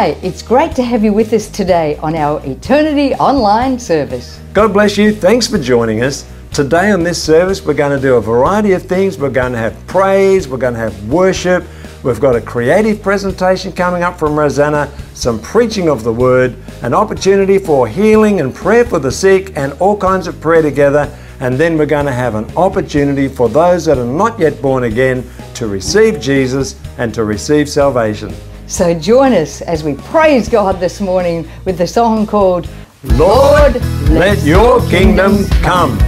Hi, it's great to have you with us today on our Eternity Online Service. God bless you. Thanks for joining us. Today on this service, we're going to do a variety of things. We're going to have praise, we're going to have worship, we've got a creative presentation coming up from Rosanna, some preaching of the Word, an opportunity for healing and prayer for the sick and all kinds of prayer together. And then we're going to have an opportunity for those that are not yet born again to receive Jesus and to receive salvation. So join us as we praise God this morning with the song called, Lord, let your kingdom come.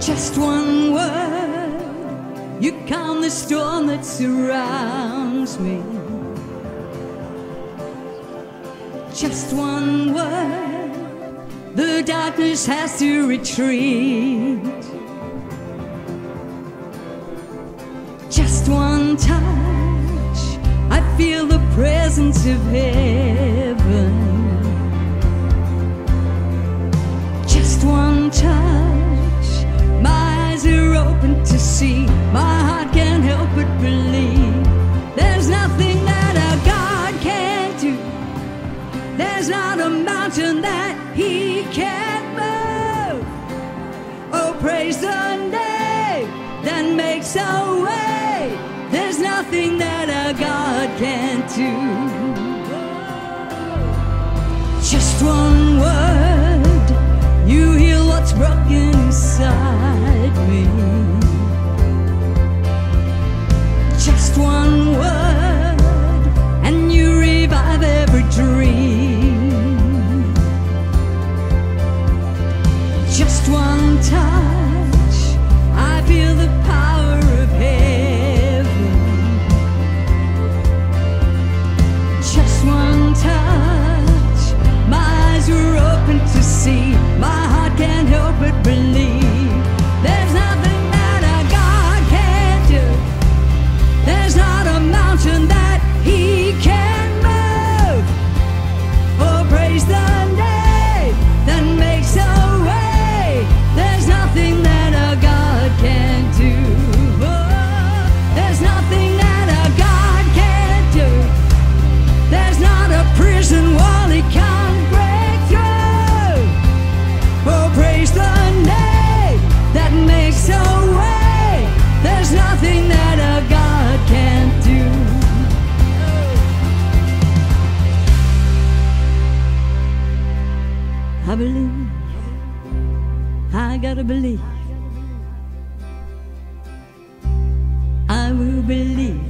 Just one word, you calm the storm that surrounds me. Just one word, the darkness has to retreat. Just one touch, I feel the presence of heaven. Just one makes a way. There's nothing that our God can't do. Just one word, you heal what's broken inside me. Just one word, and you revive every dream. Just one time, feel the power of heaven. Just one touch, my eyes were open to see. My heart can't help but believe. There's nothing that our God can't do. There's not a mountain that He can't move. Oh, praise the name that makes a way. There's nothing that our God can't do. Oh, there's nothing that our God can't do. There's not a prison wall He can't break through. Oh, praise the name that makes a way. There's nothing that our God can't do. I believe. I gotta believe. I will believe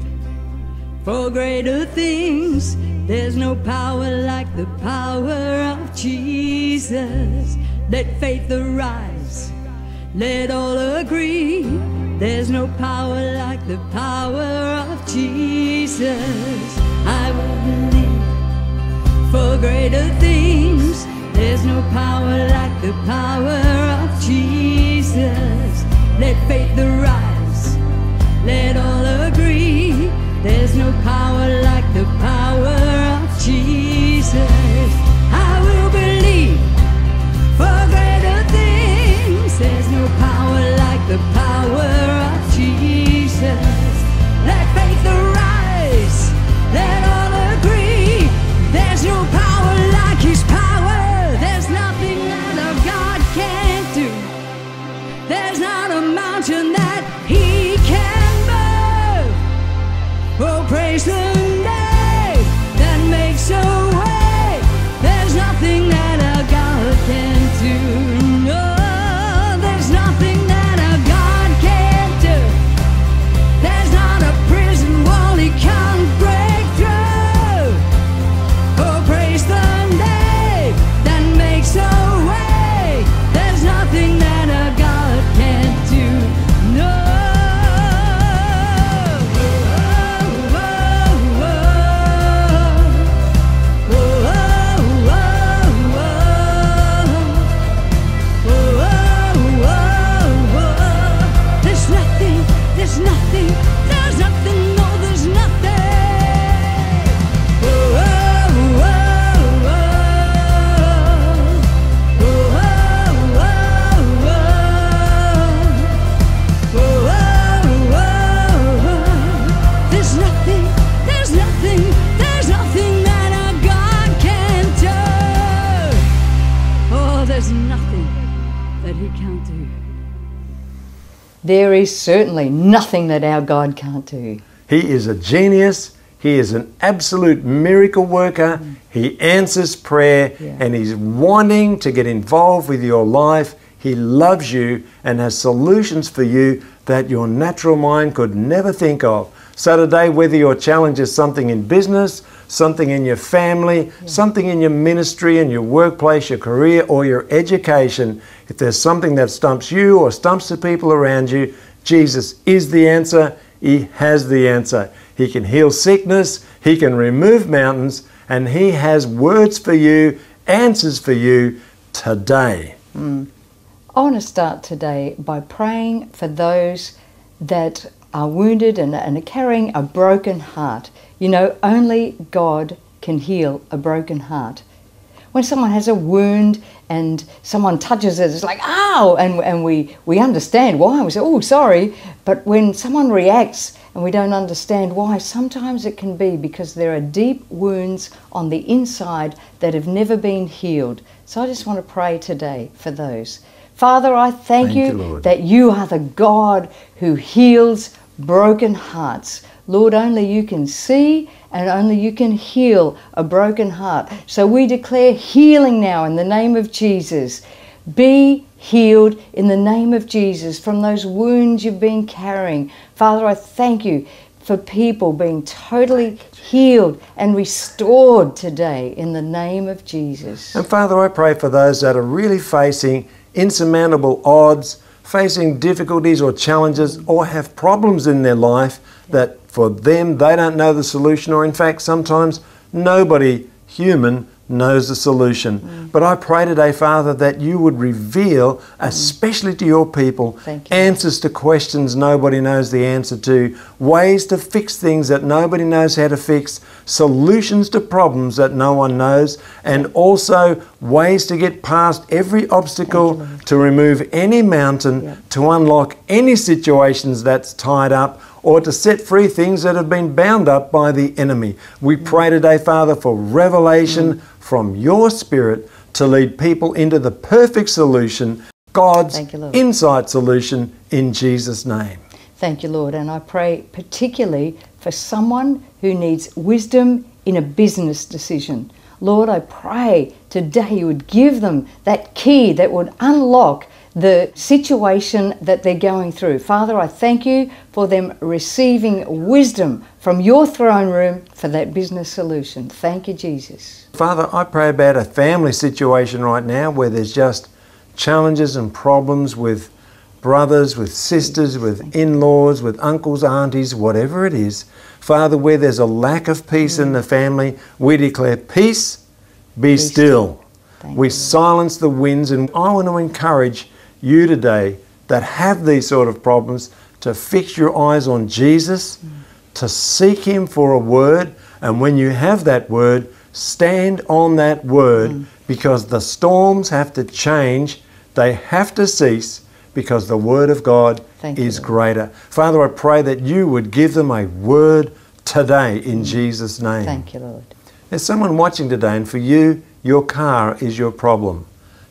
for greater things. There's no power like the power of Jesus. Let faith arise, let all agree. There's no power like the power of Jesus. I will believe for greater things. There's no power like the power of Jesus. Let faith arise, let all agree. There's no power like the power of Jesus. I will believe for greater things. There's no power like the power of Jesus. Let faith arise, let all agree. There's no power like His power. There's nothing that our God can't do. There's not a mountain that He can move. Oh, praise the name that makes a way. There's nothing that our God can't do. No, there's nothing that our God can't do. There's not a prison wall He can't break through. Oh, praise the name makes a way. There's nothing that our God can't do. No. Oh, oh, oh. Oh, oh, oh, oh. Oh, oh, oh, oh. There's nothing. There's nothing. There's nothing. No, there's nothing. Oh, oh. There is certainly nothing that our God can't do. He is a genius. He is an absolute miracle worker. He answers prayer, and He's wanting to get involved with your life. He loves you and has solutions for you that your natural mind could never think of. So today, whether your challenge is something in business, something in your family, something in your ministry, in your workplace, your career, or your education, if there's something that stumps you or stumps the people around you, Jesus is the answer. He has the answer. He can heal sickness. He can remove mountains. And He has words for you, answers for you today. I want to start today by praying for those that are wounded and are carrying a broken heart. You know, only God can heal a broken heart. When someone has a wound and someone touches it, it's like, ow, and we understand why. We say, oh, sorry. But when someone reacts and we don't understand why, sometimes it can be because there are deep wounds on the inside that have never been healed. So I just want to pray today for those. Father, I thank you that you are the God who heals broken hearts. Lord, only you can see and only you can heal a broken heart. So we declare healing now in the name of Jesus. Be healed in the name of Jesus from those wounds you've been carrying. Father, I thank you for people being totally healed and restored today in the name of Jesus. And Father, I pray for those that are really facing insurmountable odds, facing difficulties or challenges, or have problems in their life that for them, they don't know the solution, or in fact, sometimes nobody human knows the solution. But I pray today, Father, that you would reveal, especially to your people, answers to questions nobody knows the answer to, ways to fix things that nobody knows how to fix, solutions to problems that no one knows, and also ways to get past every obstacle, to remove any mountain, to unlock any situations that's tied up, or to set free things that have been bound up by the enemy. We pray today, Father, for revelation from your Spirit to lead people into the perfect solution, God's insight solution, in Jesus' name. Thank you, Lord. And I pray particularly for someone who needs wisdom in a business decision. Lord, I pray today you would give them that key that would unlock the situation that they're going through. Father, I thank you for them receiving wisdom from your throne room for that business solution. Thank you, Jesus. Father, I pray about a family situation right now where there's just challenges and problems with brothers, with sisters, with in-laws, with uncles, aunties, whatever it is. Father, where there's a lack of peace in the family, we declare peace, be still. We silence the winds, and I want to encourage you today that have these sort of problems to fix your eyes on Jesus, to seek him for a word, and when you have that word, stand on that word, because the storms have to change, they have to cease, because the word of God is greater. Father, I pray that you would give them a word today in Jesus' name. Thank you, Lord. There's someone watching today, and for you, your car is your problem.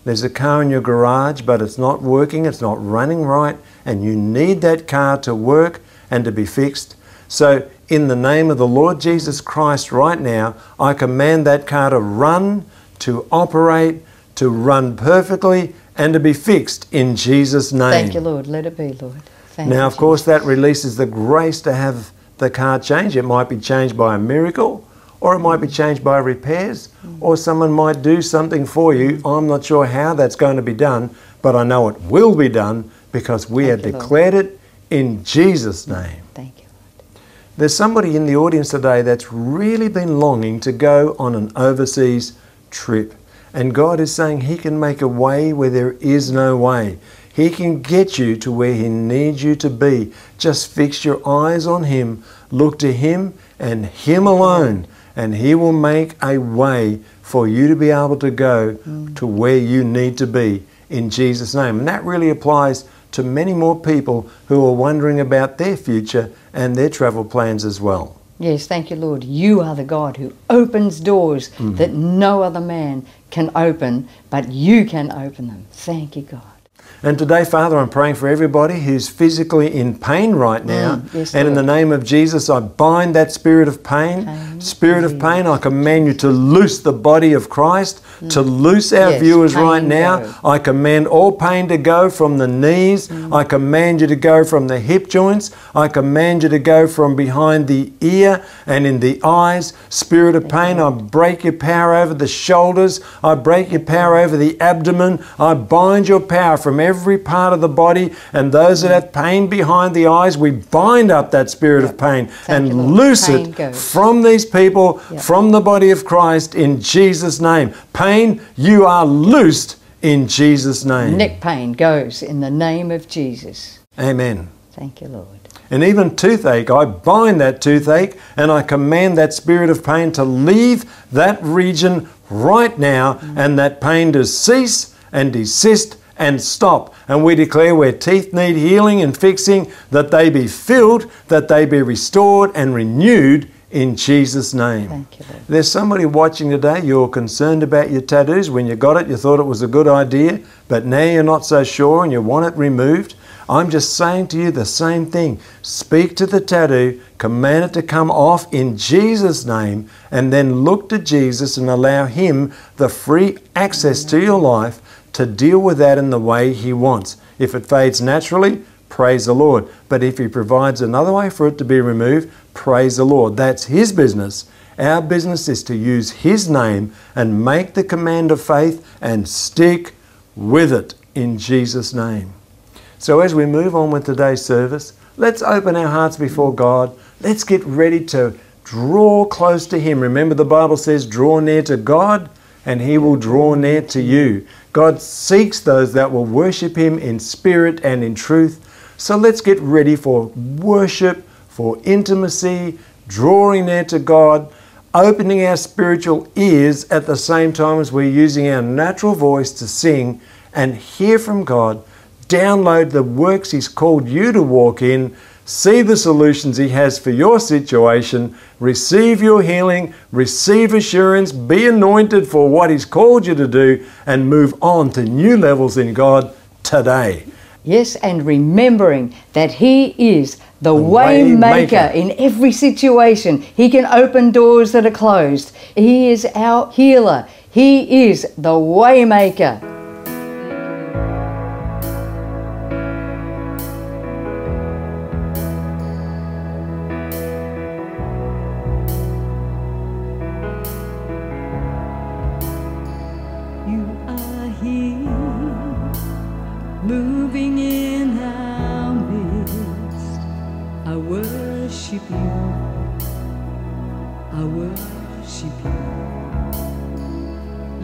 There's a car in your garage, but it's not working, it's not running right, and you need that car to work and to be fixed. So in the name of the Lord Jesus Christ right now, I command that car to run, to operate, to run perfectly, and to be fixed in Jesus' name. Thank you, Lord. Let it be, Lord. Thank you. Now, of course, that releases the grace to have the car changed. It might be changed by a miracle, or it might be changed by repairs, or someone might do something for you. I'm not sure how that's going to be done, but I know it will be done because we have declared it in Jesus' name. Thank you, Lord. There's somebody in the audience today that's really been longing to go on an overseas trip, and God is saying he can make a way where there is no way. He can get you to where he needs you to be. Just fix your eyes on him, look to him and him alone, and he will make a way for you to be able to go to where you need to be in Jesus' name. And that really applies to many more people who are wondering about their future and their travel plans as well. Yes, thank you, Lord. You are the God who opens doors that no other man can open, but you can open them. Thank you, God. And today, Father, I'm praying for everybody who's physically in pain right now. Yes, and in the name of Jesus, I bind that spirit of pain. Spirit of pain, I command you to loose the body of Christ, to loose our viewers right now. I command all pain to go from the knees. I command you to go from the hip joints. I command you to go from behind the ear and in the eyes. Spirit of pain, I break your power over the shoulders. I break your power over the abdomen. I bind your power from every part of the body, and those that have pain behind the eyes, we bind up that spirit of pain and loose it from these people, from the body of Christ in Jesus' name. Pain, you are loosed in Jesus' name. Neck pain goes in the name of Jesus. Amen. Thank you, Lord. And even toothache, I bind that toothache and I command that spirit of pain to leave that region right now, and that pain to cease and desist and stop. And we declare where teeth need healing and fixing, that they be filled, that they be restored and renewed in Jesus' name. Thank you, Lord. There's somebody watching today, you're concerned about your tattoos. When you got it, you thought it was a good idea, but now you're not so sure and you want it removed. I'm just saying to you the same thing. Speak to the tattoo, command it to come off in Jesus' name, and then look to Jesus and allow Him the free access to your life to deal with that in the way He wants. If it fades naturally, praise the Lord. But if He provides another way for it to be removed, praise the Lord. That's His business. Our business is to use His name and make the command of faith and stick with it in Jesus' name. So as we move on with today's service, let's open our hearts before God. Let's get ready to draw close to Him. Remember, the Bible says, draw near to God and He will draw near to you. God seeks those that will worship Him in spirit and in truth. So let's get ready for worship, for intimacy, drawing near to God, opening our spiritual ears at the same time as we're using our natural voice to sing and hear from God. Download the works He's called you to walk in, see the solutions He has for your situation, receive your healing, receive assurance, be anointed for what He's called you to do, and move on to new levels in God today. Yes, and remembering that He is the way maker in every situation. He can open doors that are closed. He is our healer. He is the way maker.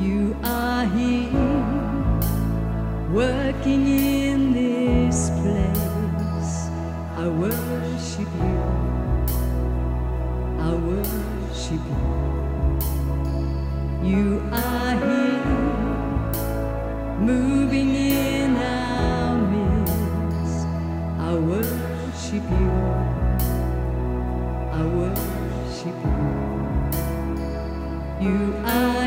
You are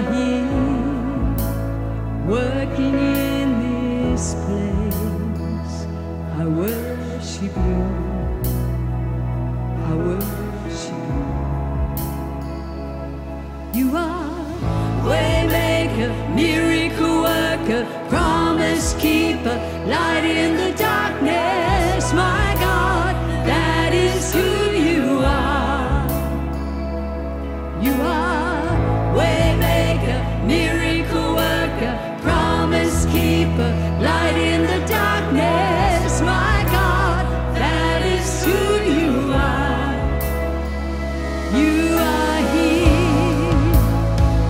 here,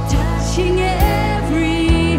touching every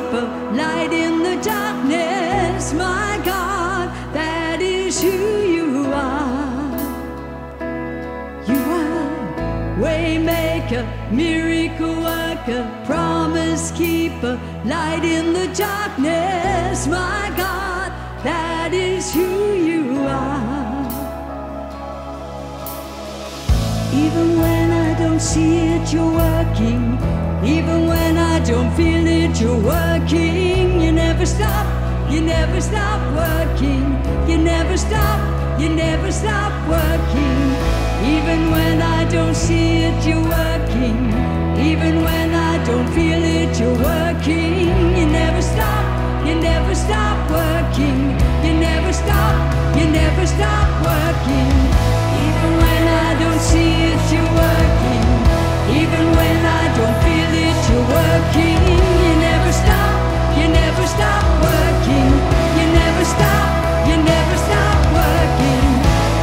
people, light in the darkness, my God, that is who you are. You are waymaker, miracle worker, promise keeper, light in the darkness, my God, that is who you are. Even when I don't see it, you're working. Even when I don't feel it, you're working. You never stop, you never stop working. You never stop, you never stop working. Even when I don't see it, you're working. Even when I don't feel it, you're working. You never stop, you never stop working. You never stop, you never stop working. Even when I don't see it, you're working. Even when I don't feel you're working, you never stop working, you never stop working,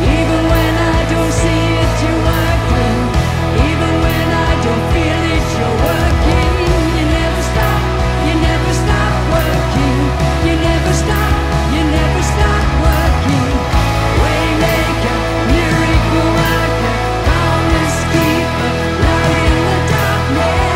even when I don't see it, you're working, even when I don't feel it, you're working, you never stop working, you never stop working, waymaker, miracle worker, promise keeper, light in the darkness.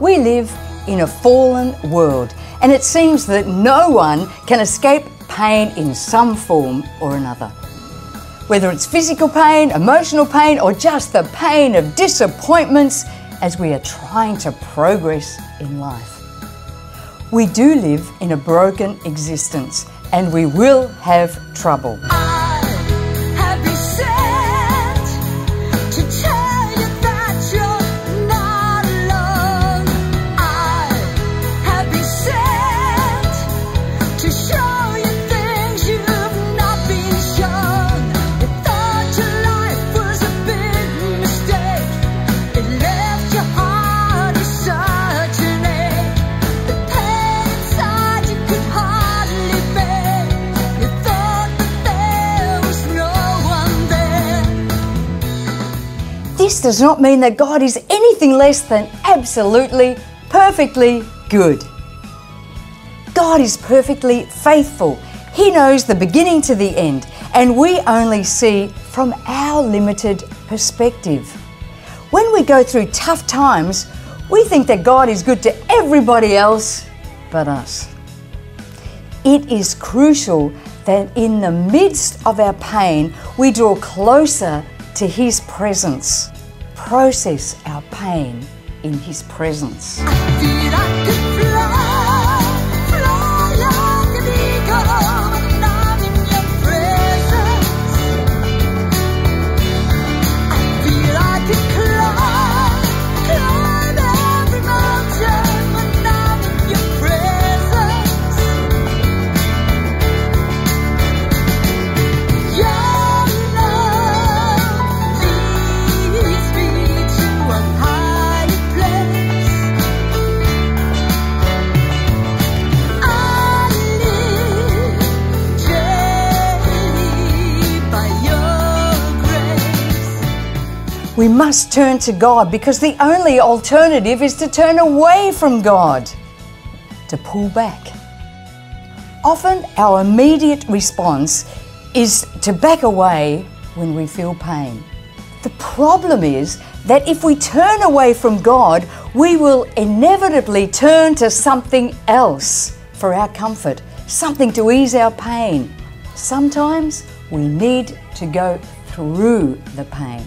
We live in a fallen world, and it seems that no one can escape pain in some form or another. Whether it's physical pain, emotional pain, or just the pain of disappointments as we are trying to progress in life. We do live in a broken existence, and we will have trouble. This does not mean that God is anything less than absolutely, perfectly good. God is perfectly faithful. He knows the beginning to the end, and we only see from our limited perspective. When we go through tough times, we think that God is good to everybody else but us. It is crucial that in the midst of our pain, we draw closer to His presence. Process our pain in His presence. We must turn to God because the only alternative is to turn away from God, to pull back. Often our immediate response is to back away when we feel pain. The problem is that if we turn away from God, we will inevitably turn to something else for our comfort, something to ease our pain. Sometimes we need to go through the pain.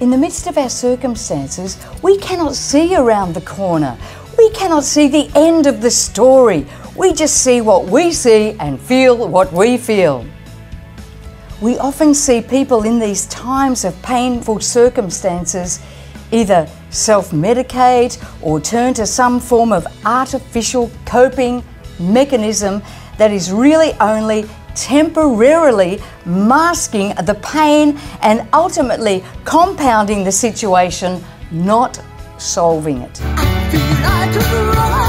In the midst of our circumstances, we cannot see around the corner. We cannot see the end of the story. We just see what we see and feel what we feel. We often see people in these times of painful circumstances either self-medicate or turn to some form of artificial coping mechanism that is really only temporarily masking the pain and ultimately compounding the situation, not solving it. I feel I could run.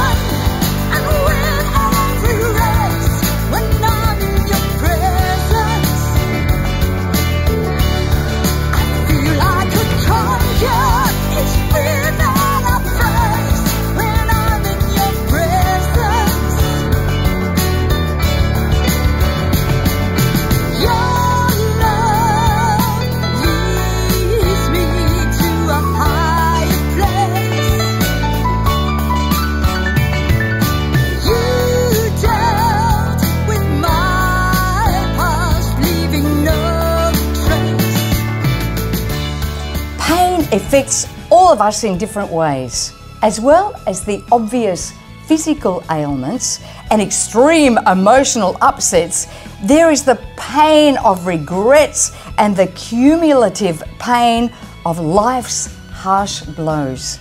Affects all of us in different ways, as well as the obvious physical ailments and extreme emotional upsets. There is the pain of regrets and the cumulative pain of life's harsh blows.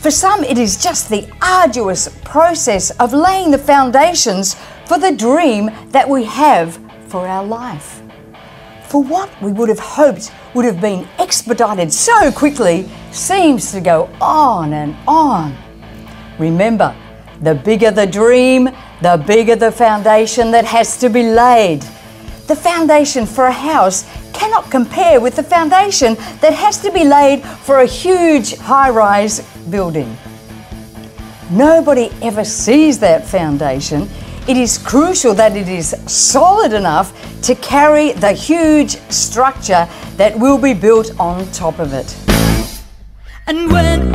For some, it is just the arduous process of laying the foundations for the dream that we have for our life. For what we would have hoped would have been expedited so quickly seems to go on and on. Remember, the bigger the dream, the bigger the foundation that has to be laid. The foundation for a house cannot compare with the foundation that has to be laid for a huge high-rise building. Nobody ever sees that foundation. It is crucial that it is solid enough to carry the huge structure that will be built on top of it. And when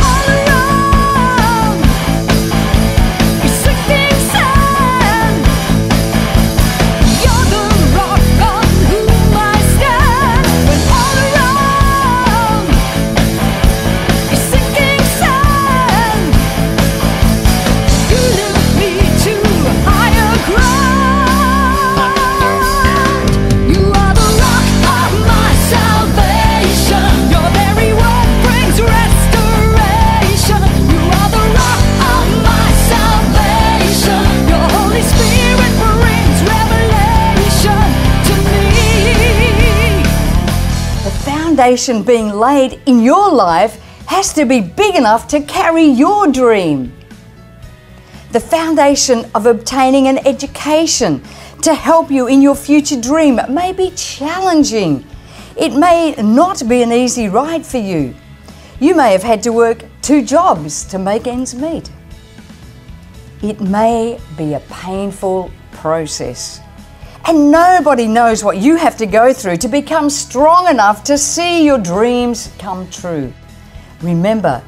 being laid in your life has to be big enough to carry your dream. The foundation of obtaining an education to help you in your future dream may be challenging. It may not be an easy ride for you. You may have had to work 2 jobs to make ends meet. It may be a painful process. And nobody knows what you have to go through to become strong enough to see your dreams come true. Remember,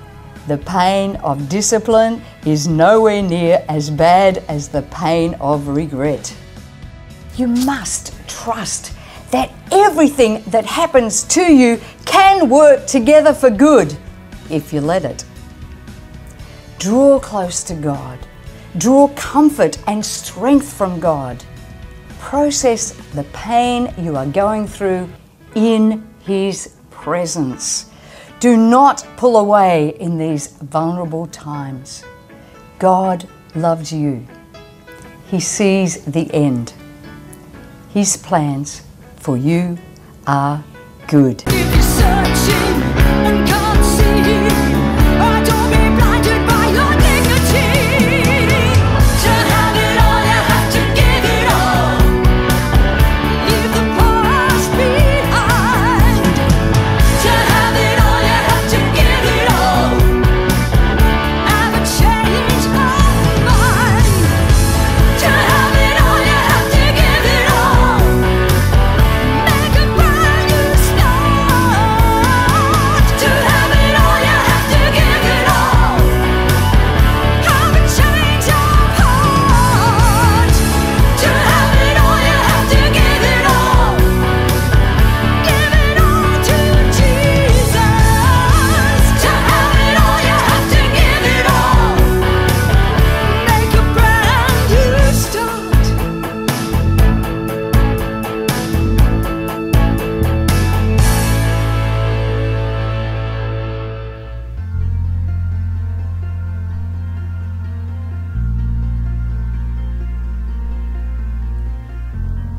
the pain of discipline is nowhere near as bad as the pain of regret. You must trust that everything that happens to you can work together for good, if you let it. Draw close to God. Draw comfort and strength from God. Process the pain you are going through in His presence. Do not pull away in these vulnerable times. God loves you. He sees the end. His plans for you are good. If you're searching and can't see, don't be blinded by your negativity.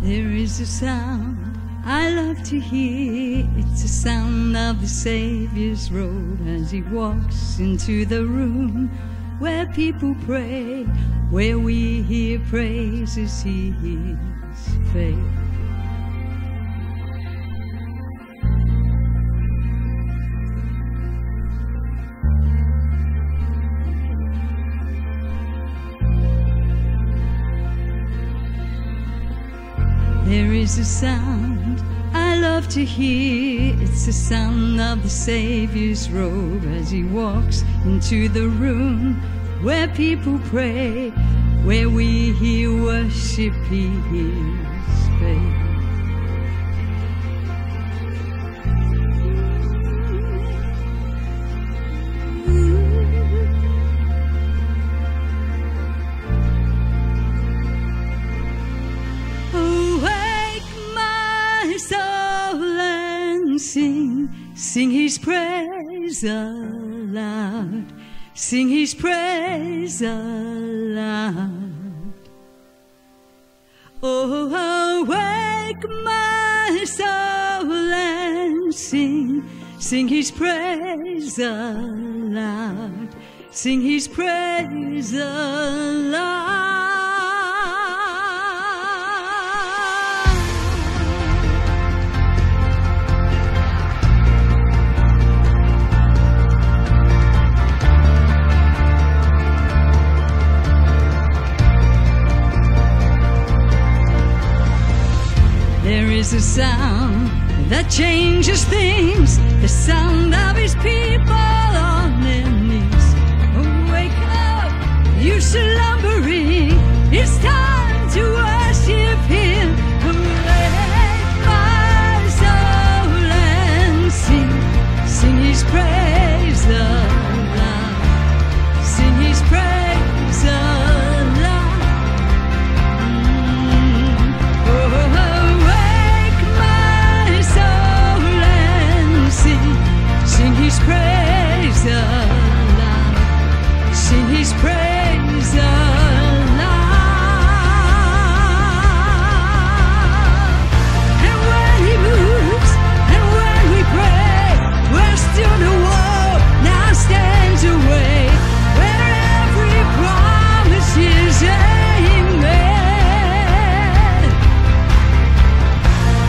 There is a sound I love to hear. It's the sound of the Saviour's robe as he walks into the room where people pray, where we hear praises, he hears faith. There is a sound I love to hear. It's the sound of the Saviour's robe as he walks into the room where people pray, where we hear worship, he hears faith. Sing his praise aloud, sing his praise aloud. Oh, awake my soul and sing, sing his praise aloud, sing his praise aloud. There is a sound that changes things, the sound of his people on their knees. Oh, wake up, you slumbering, it's time to worship him. Awake, my soul, and sing, sing his praise aloud, sing his praise aloud. Praise aloud, sing his praise aloud. And when he moves, and when we pray, we're still the wall now stands away, where every promise is amen.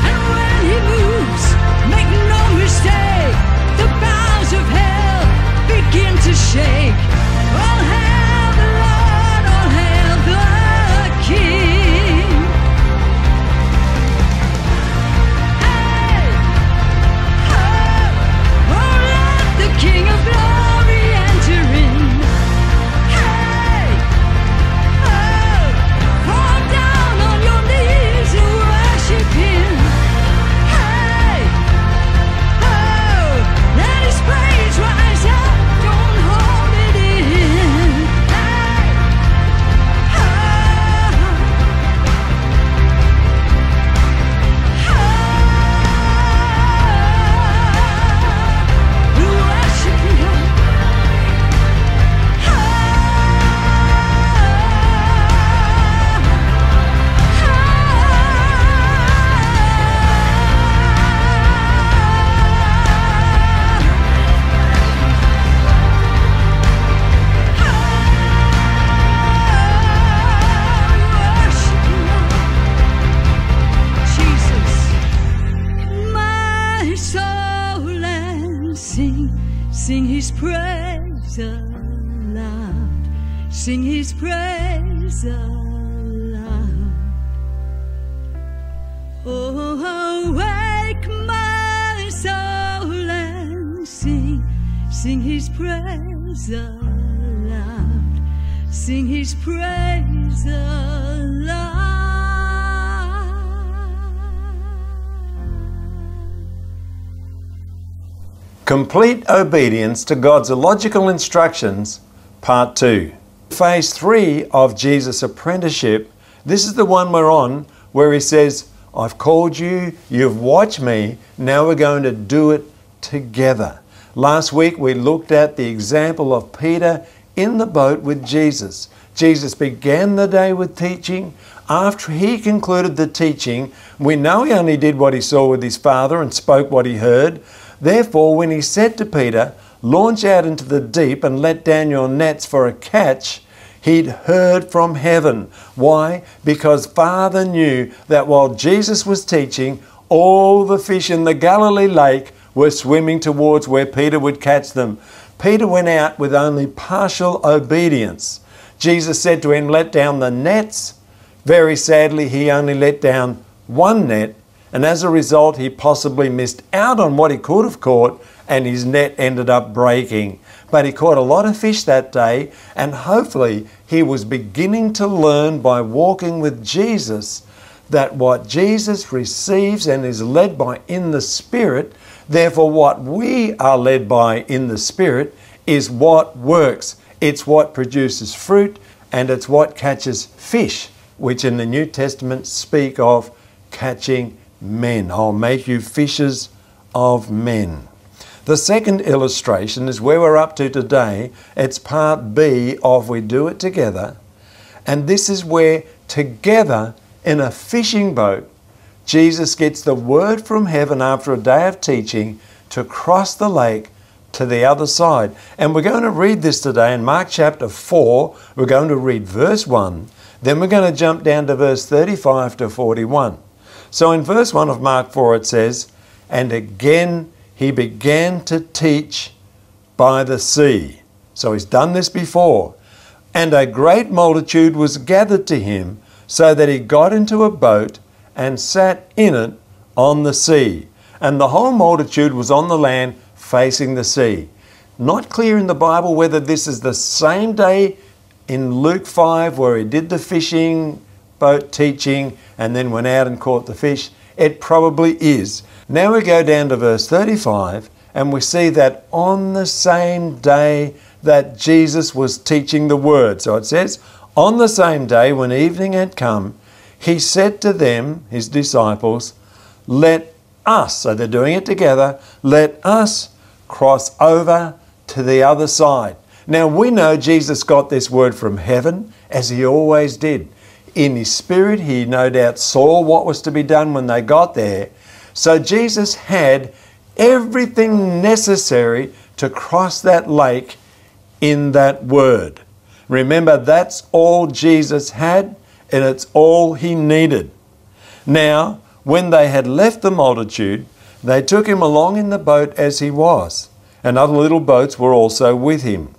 And when he moves, make no mistake, the bounds of hell begin to shake. All hail the Lord, all hail the King. Hey, oh, oh, let the King of glory enter in. Hey, oh, fall down on your knees and worship him. Rise up, don't hold it in. Hey, oh, oh, worship him. Oh, sing his praise aloud, sing his praise aloud. Oh, awake my soul and sing, sing his praise aloud, sing his praise aloud. Complete obedience to God's illogical instructions, part 2. Phase 3 of Jesus' apprenticeship, this is the one we're on where he says, I've called you, you've watched me, now we're going to do it together. Last week we looked at the example of Peter in the boat with Jesus. Jesus began the day with teaching, after he concluded the teaching, we know he only did what he saw with his Father and spoke what he heard. Therefore, when he said to Peter, launch out into the deep and let down your nets for a catch, he'd heard from heaven. Why? Because Father knew that while Jesus was teaching, all the fish in the Galilee lake were swimming towards where Peter would catch them. Peter went out with only partial obedience. Jesus said to him, let down the nets. Very sadly, he only let down one net, and as a result, he possibly missed out on what he could have caught, and his net ended up breaking. But he caught a lot of fish that day, and hopefully he was beginning to learn by walking with Jesus that what Jesus receives and is led by in the Spirit, therefore what we are led by in the Spirit, is what works. It's what produces fruit, and it's what catches fish, which in the New Testament speak of catching men. I'll make you fishers of men. The second illustration is where we're up to today. It's part B of We Do It Together. And this is where together in a fishing boat, Jesus gets the word from heaven after a day of teaching to cross the lake to the other side. And we're going to read this today in Mark chapter 4. We're going to read verse 1. Then we're going to jump down to verse 35 to 41. So in verse 1 of Mark 4 it says, and again he began to teach by the sea. So he's done this before. And a great multitude was gathered to him, so that he got into a boat and sat in it on the sea. And the whole multitude was on the land facing the sea. Not clear in the Bible whether this is the same day in Luke 5 where he did the fishing boat teaching and then went out and caught the fish. It probably is. Now we go down to verse 35 and we see that on the same day that Jesus was teaching the word. So it says, on the same day when evening had come, he said to them, his disciples, let us, so they're doing it together, let us cross over to the other side. Now we know Jesus got this word from heaven, as he always did. In his spirit, he no doubt saw what was to be done when they got there. So Jesus had everything necessary to cross that lake in that word. Remember, that's all Jesus had, and it's all he needed. Now, when they had left the multitude, they took him along in the boat as he was, and other little boats were also with him.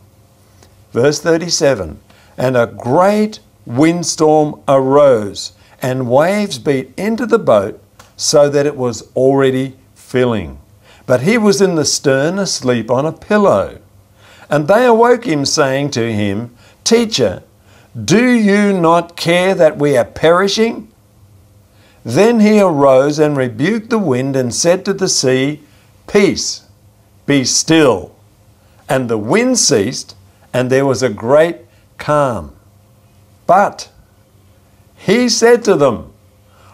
Verse 37, and a great windstorm arose, and waves beat into the boat, so that it was already filling. But he was in the stern asleep on a pillow. And they awoke him, saying to him, Teacher, do you not care that we are perishing? Then he arose and rebuked the wind and said to the sea, Peace, be still. And the wind ceased, and there was a great calm. But he said to them,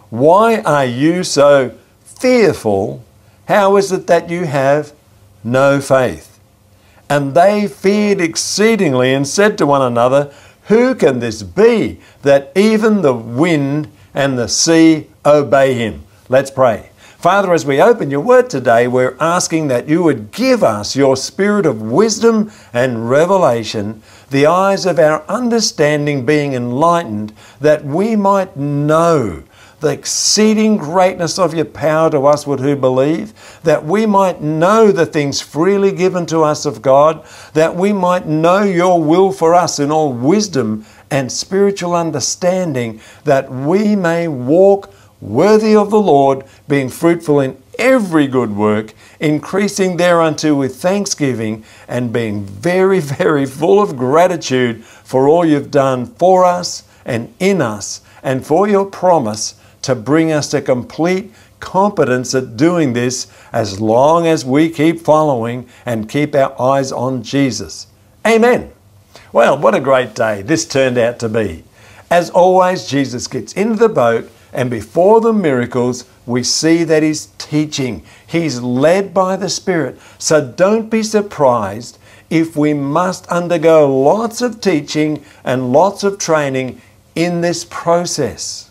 Why are you so fearful? How is it that you have no faith? And they feared exceedingly and said to one another, Who can this be that even the wind and the sea obey him? Let's pray. Father, as we open your word today, we're asking that you would give us your spirit of wisdom and revelation, the eyes of our understanding being enlightened, that we might know the exceeding greatness of your power to us who believe, that we might know the things freely given to us of God, that we might know your will for us in all wisdom and spiritual understanding, that we may walk worthy of the Lord, being fruitful in every good work, increasing thereunto with thanksgiving, and being very, very full of gratitude for all you've done for us and in us, and for your promise to bring us to complete competence at doing this as long as we keep following and keep our eyes on Jesus. Amen. Well, what a great day this turned out to be. As always, Jesus gets into the boat, and before the miracles, we see that he's teaching. He's led by the Spirit. So don't be surprised if we must undergo lots of teaching and lots of training in this process.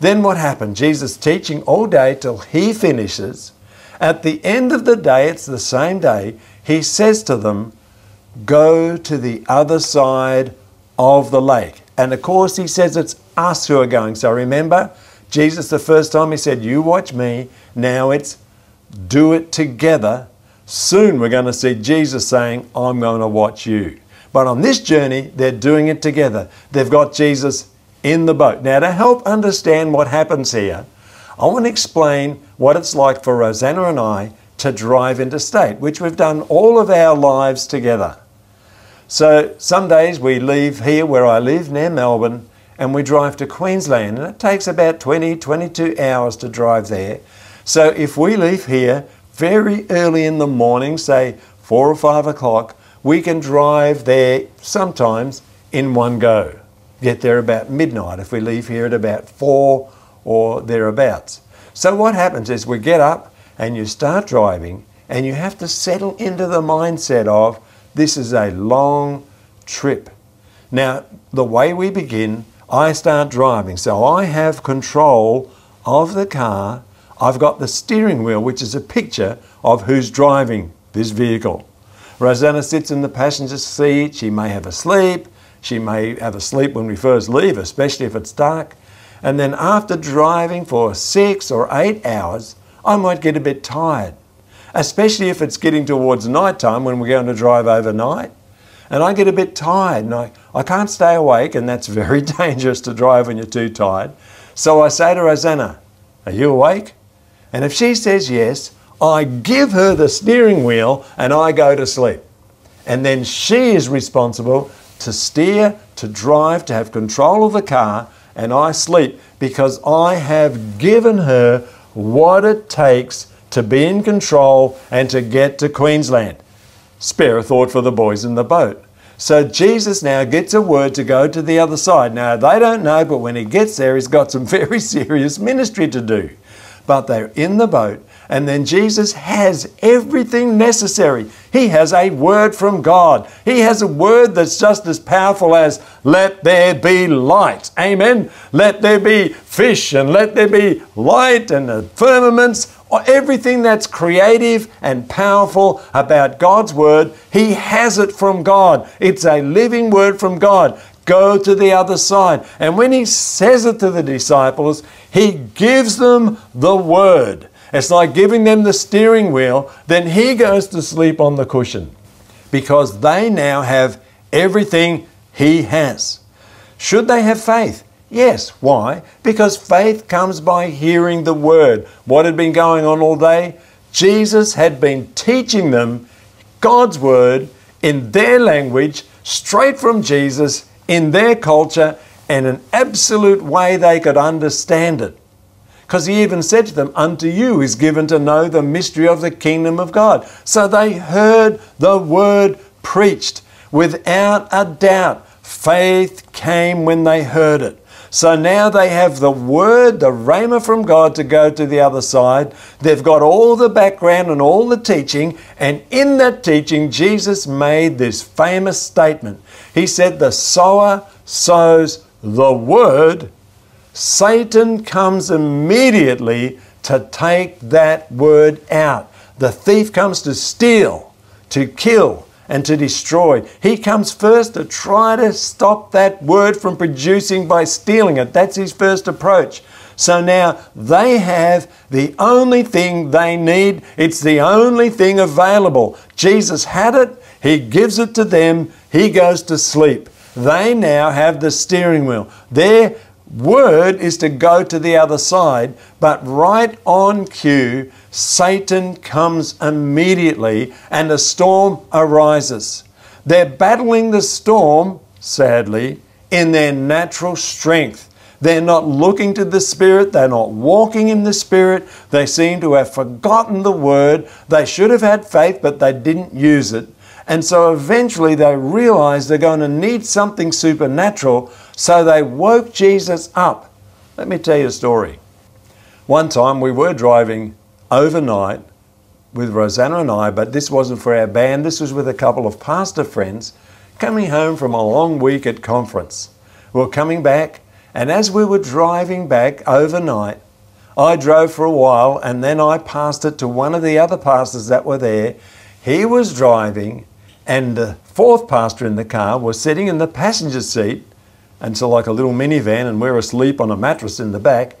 Then what happened? Jesus teaching all day till he finishes. At the end of the day, it's the same day, he says to them, go to the other side of the lake. And of course, he says it's us who are going. So remember, Jesus, the first time he said, you watch me. Now it's do it together. Soon we're going to see Jesus saying, I'm going to watch you. But on this journey, they're doing it together. They've got Jesus in the boat. Now, to help understand what happens here, I want to explain what it's like for Rosanna and I to drive interstate, which we've done all of our lives together. So some days we leave here where I live near Melbourne and we drive to Queensland, and it takes about 22 hours to drive there. So if we leave here very early in the morning, say 4 or 5 o'clock, we can drive there sometimes in one go. Get there about midnight if we leave here at about 4 or thereabouts. So what happens is we get up and you start driving, and you have to settle into the mindset of this is a long trip. Now, the way we begin, I start driving. So I have control of the car. I've got the steering wheel, which is a picture of who's driving this vehicle. Rosanna sits in the passenger seat. She may have a sleep. She may have a sleep when we first leave, especially if it's dark. And then after driving for 6 or 8 hours, I might get a bit tired, especially if it's getting towards night time when we're going to drive overnight. And I get a bit tired and I can't stay awake, and that's very dangerous to drive when you're too tired. So I say to Rosanna, are you awake? And if she says yes, I give her the steering wheel and I go to sleep. And then she is responsible to steer, to drive, to have control of the car, and I sleep because I have given her what it takes to be in control and to get to Queensland. Spare a thought for the boys in the boat. So Jesus now gets a word to go to the other side. Now they don't know, but when he gets there, he's got some very serious ministry to do. But they're in the boat, and then Jesus has everything necessary. He has a word from God. He has a word that's just as powerful as let there be light. Amen. Let there be fish, and let there be light, and the firmaments, or everything that's creative and powerful about God's word. He has it from God. It's a living word from God. Go to the other side. And when he says it to the disciples, he gives them the word. It's like giving them the steering wheel. Then he goes to sleep on the cushion because they now have everything he has. Should they have faith? Yes. Why? Because faith comes by hearing the word. What had been going on all day? Jesus had been teaching them God's word in their language, straight from Jesus, in their culture, in an absolute way they could understand it. Because he even said to them, unto you is given to know the mystery of the kingdom of God. So they heard the word preached. Without a doubt, faith came when they heard it. So now they have the word, the rhema from God, to go to the other side. They've got all the background and all the teaching. And in that teaching, Jesus made this famous statement. He said, the sower sows the word. Satan comes immediately to take that word out. The thief comes to steal, to kill, and to destroy. He comes first to try to stop that word from producing by stealing it. That's his first approach. So now they have the only thing they need. It's the only thing available. Jesus had it. He gives it to them. He goes to sleep. They now have the steering wheel. Their word is to go to the other side, but right on cue, Satan comes immediately and a storm arises. They're battling the storm, sadly, in their natural strength. They're not looking to the Spirit. They're not walking in the Spirit. They seem to have forgotten the word. They should have had faith, but they didn't use it. And so eventually they realized they're going to need something supernatural. So they woke Jesus up. Let me tell you a story. One time we were driving overnight with Rosanna and I, but this wasn't for our band. This was with a couple of pastor friends coming home from a long week at conference. were coming back, and as we were driving back overnight, I drove for a while and then I passed it to one of the other pastors that were there. He was driving and the fourth pastor in the car was sitting in the passenger seat, and so like a little minivan, and we're asleep on a mattress in the back.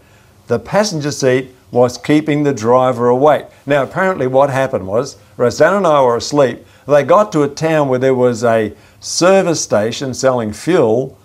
The passenger seat was keeping the driver awake. Now apparently what happened was, Rosanna and I were asleep. They got to a town where there was a service station selling fuel.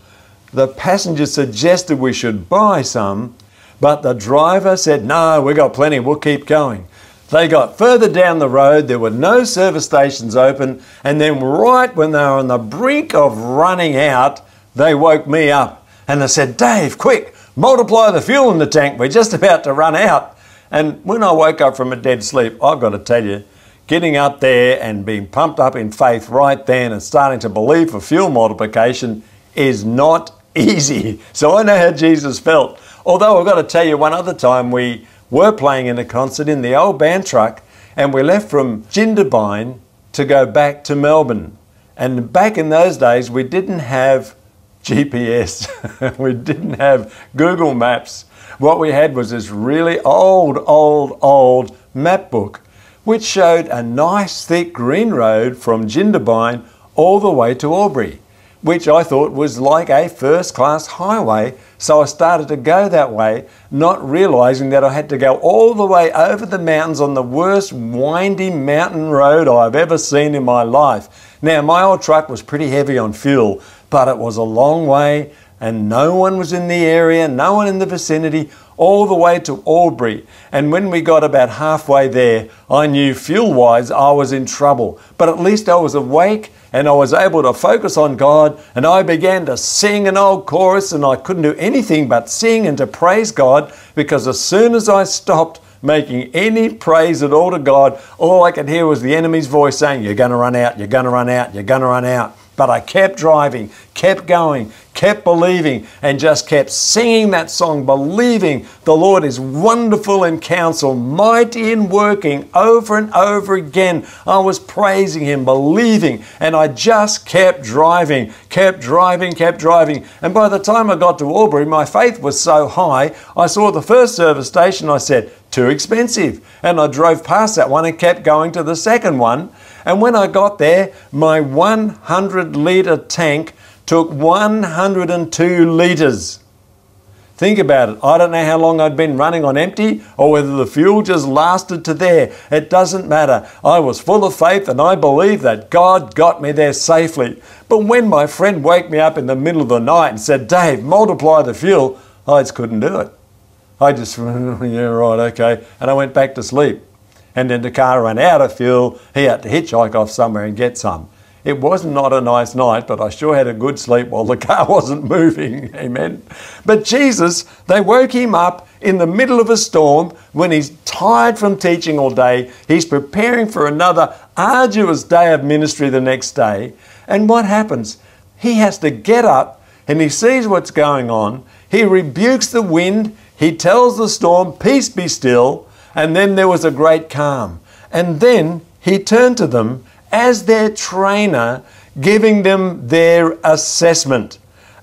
The passenger suggested we should buy some, but the driver said, no, we got plenty, we'll keep going. They got further down the road, there were no service stations open, and then right when they were on the brink of running out, they woke me up and they said, Dave, quick, multiply the fuel in the tank, we're just about to run out. And when I woke up from a dead sleep, I've got to tell you, getting up there and being pumped up in faith right then and starting to believe for fuel multiplication is not easy. So I know how Jesus felt. Although I've got to tell you, one other time we were playing in a concert in the old band truck, and we left from Jindabyne to go back to Melbourne. And back in those days, we didn't have GPS. We didn't have Google Maps. What we had was this really old map book, which showed a nice thick green road from Jindabyne all the way to Albury, which I thought was like a first-class highway. So I started to go that way, not realizing that I had to go all the way over the mountains on the worst windy mountain road I've ever seen in my life. Now, my old truck was pretty heavy on fuel, but it was a long way and no one was in the area, no one in the vicinity, all the way to Albury. And when we got about halfway there, I knew fuel-wise I was in trouble, but at least I was awake and I was able to focus on God, and I began to sing an old chorus, and I couldn't do anything but sing and to praise God, because as soon as I stopped making any praise at all to God, all I could hear was the enemy's voice saying, you're going to run out, you're going to run out, you're going to run out. But I kept driving, kept going, kept believing, and just kept singing that song, believing the Lord is wonderful in counsel, mighty in working, over and over again. I was praising Him, believing, and I just kept driving, kept driving, kept driving. And by the time I got to Albury, my faith was so high, I saw the first service station, I said, too expensive. And I drove past that one and kept going to the second one. And when I got there, my 100-litre tank took 102 litres. Think about it. I don't know how long I'd been running on empty or whether the fuel just lasted to there. It doesn't matter. I was full of faith and I believed that God got me there safely. But when my friend woke me up in the middle of the night and said, Dave, multiply the fuel, I just couldn't do it. I just, yeah, right, okay. And I went back to sleep. And then the car ran out of fuel. He had to hitchhike off somewhere and get some. It was not a nice night, but I sure had a good sleep while the car wasn't moving. Amen. But Jesus, they woke him up in the middle of a storm when he's tired from teaching all day. He's preparing for another arduous day of ministry the next day. And what happens? He has to get up and he sees what's going on. He rebukes the wind. He tells the storm, peace be still. And then there was a great calm. And then he turned to them as their trainer, giving them their assessment.